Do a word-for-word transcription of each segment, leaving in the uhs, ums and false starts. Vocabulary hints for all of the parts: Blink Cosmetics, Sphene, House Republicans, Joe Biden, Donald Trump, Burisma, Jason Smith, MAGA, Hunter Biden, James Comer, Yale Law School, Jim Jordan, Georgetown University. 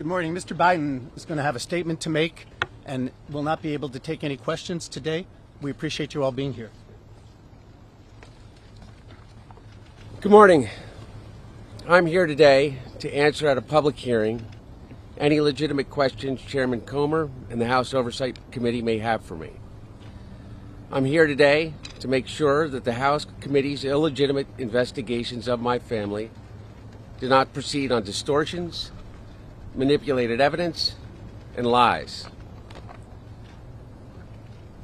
Good morning. Mister Biden is going to have a statement to make and will not be able to take any questions today. We appreciate you all being here. Good morning. I'm here today to answer at a public hearing any legitimate questions Chairman Comer and the House Oversight Committee may have for me. I'm here today to make sure that the House Committee's illegitimate investigations of my family do not proceed on distortions, manipulated evidence, and lies.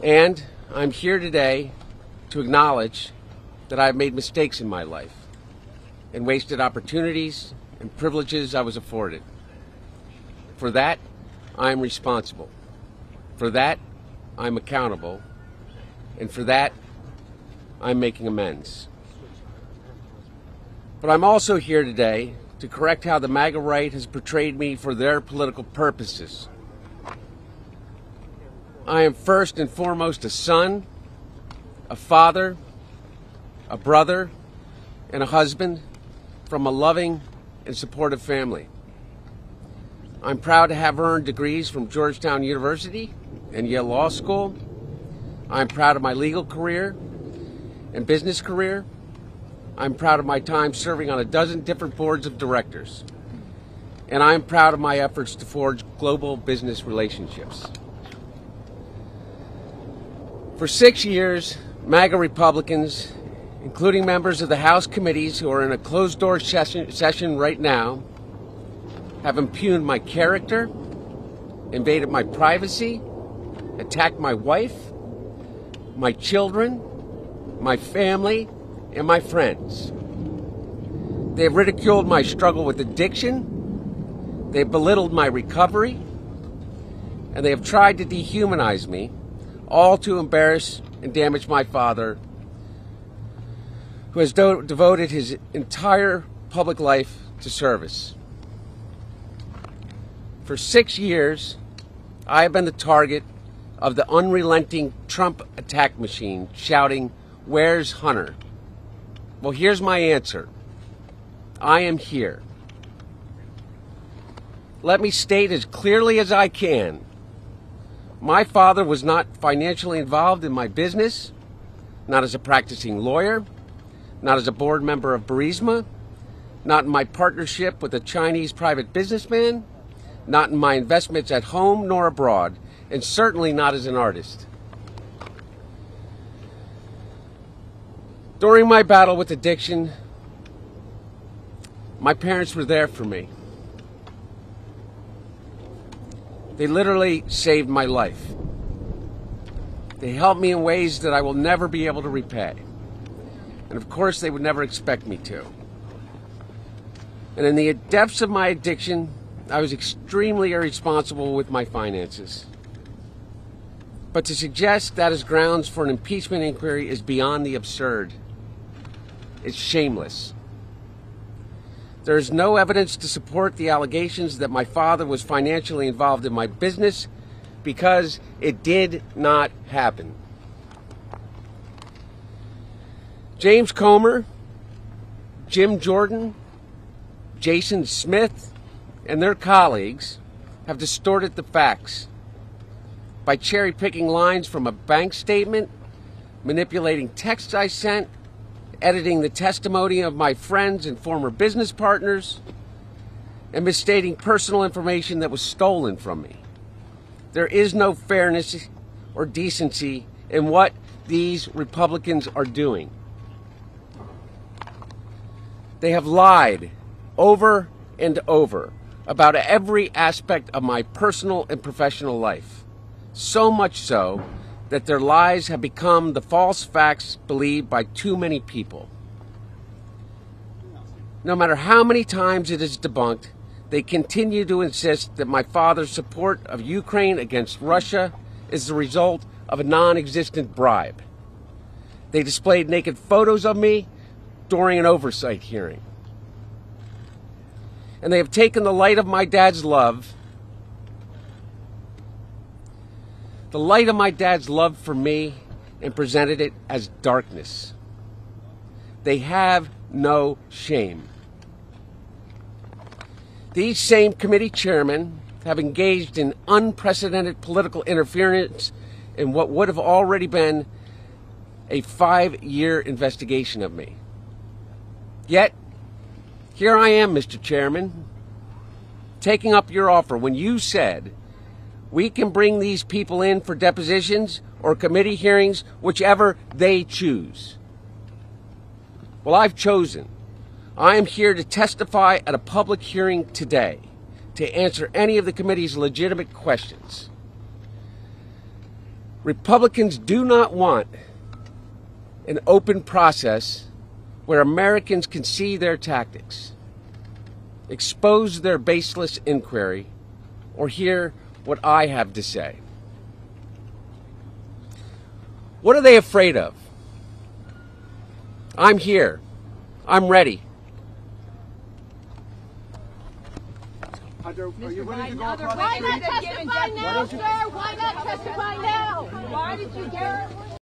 And I'm here today to acknowledge that I've made mistakes in my life and wasted opportunities and privileges I was afforded. For that, I'm responsible. For that, I'm accountable. And for that, I'm making amends. But I'm also here today to correct how the MAGA right has portrayed me for their political purposes. I am first and foremost a son, a father, a brother, and a husband from a loving and supportive family. I'm proud to have earned degrees from Georgetown University and Yale Law School. I'm proud of my legal career and business career. I'm proud of my time serving on a dozen different boards of directors. And I'm proud of my efforts to forge global business relationships. For six years, MAGA Republicans, including members of the House committees who are in a closed-door session, session right now, have impugned my character, invaded my privacy, attacked my wife, my children, my family, and my friends. They have ridiculed my struggle with addiction, they have belittled my recovery, and they have tried to dehumanize me, all to embarrass and damage my father, who has do- devoted his entire public life to service. For six years, I have been the target of the unrelenting Trump attack machine, shouting, "Where's Hunter?" Well, here's my answer. I am here. Let me state as clearly as I can, my father was not financially involved in my business, not as a practicing lawyer, not as a board member of Burisma, not in my partnership with a Chinese private businessman, not in my investments at home nor abroad, and certainly not as an artist. During my battle with addiction, my parents were there for me. They literally saved my life. They helped me in ways that I will never be able to repay. And of course, they would never expect me to. And in the depths of my addiction, I was extremely irresponsible with my finances. But to suggest that is grounds for an impeachment inquiry is beyond the absurd. It's shameless. There is no evidence to support the allegations that my father was financially involved in my business, because it did not happen. James Comer, Jim Jordan, Jason Smith, and their colleagues have distorted the facts by cherry-picking lines from a bank statement, manipulating texts I sent, editing the testimony of my friends and former business partners, and misstating personal information that was stolen from me. There is no fairness or decency in what these Republicans are doing. They have lied over and over about every aspect of my personal and professional life, so much so that their lies have become the false facts believed by too many people. No matter how many times it is debunked, they continue to insist that my father's support of Ukraine against Russia is the result of a non-existent bribe. They displayed naked photos of me during an oversight hearing. And they have taken the light of my dad's love, the light of my dad's love for me, and presented it as darkness. They have no shame. These same committee chairmen have engaged in unprecedented political interference in what would have already been a five-year investigation of me. Yet, here I am, Mister Chairman, taking up your offer when you said we can bring these people in for depositions or committee hearings, whichever they choose. Well, I've chosen. I am here to testify at a public hearing today to answer any of the committee's legitimate questions. Republicans do not want an open process where Americans can see their tactics, expose their baseless inquiry, or hear what I have to say. What are they afraid of? I'm here. I'm ready. Are, are you ready to go across the street? Why not testify now, sir? Why not testify now? Why did you dare?